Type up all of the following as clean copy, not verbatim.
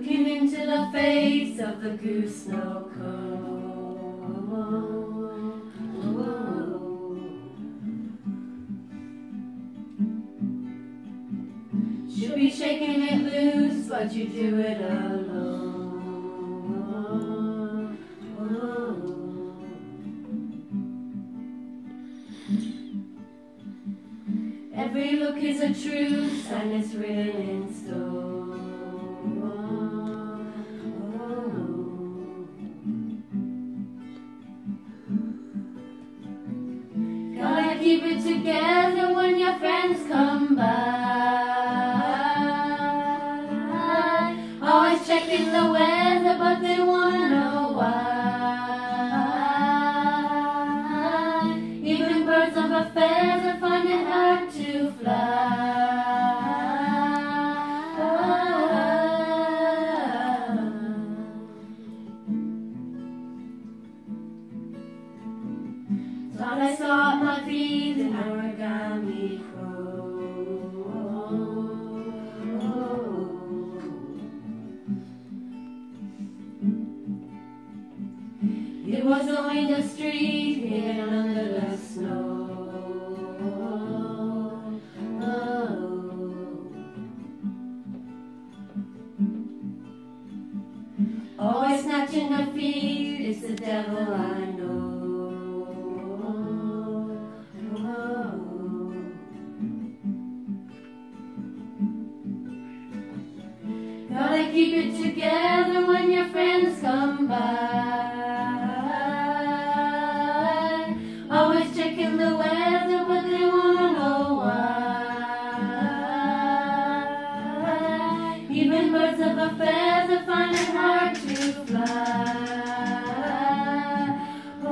looking into the face of the goose snow cone. She'll be shaking it loose, but you do it alone. Every look is a truce, and it's written in stone. Keep it together when your friends come by. Always checking the weather, but they wanna know why. Even birds of a feather find it hard to fly. Thought I saw my feet. It was only the street hidden under the snow. Always snatching her feet, it's the devil I know. Gotta keep it together when your friends come by. Always checking the weather, but they wanna know why. Even birds of a feather find it hard to fly. Oh.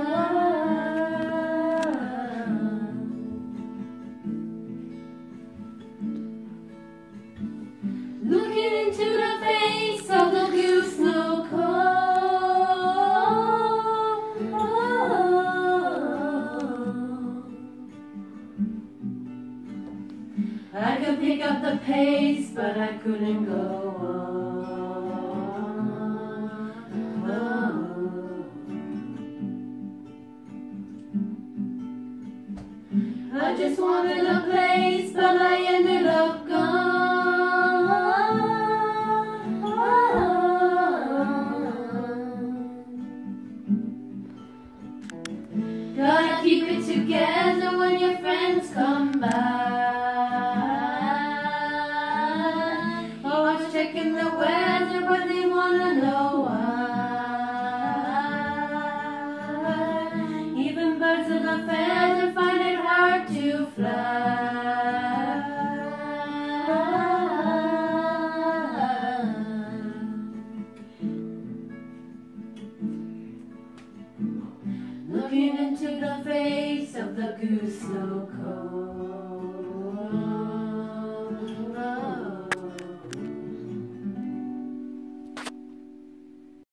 Looking into the face of the goose snow cone. I could pick up the pace, but I couldn't go on. I just wanted a place, but I ended up gone. Gotta keep it together when your friends come by. Always checking the weather, but they wanna know why. Even birds of a feather find it hard to fly. Looking into the face of the goose snow cone.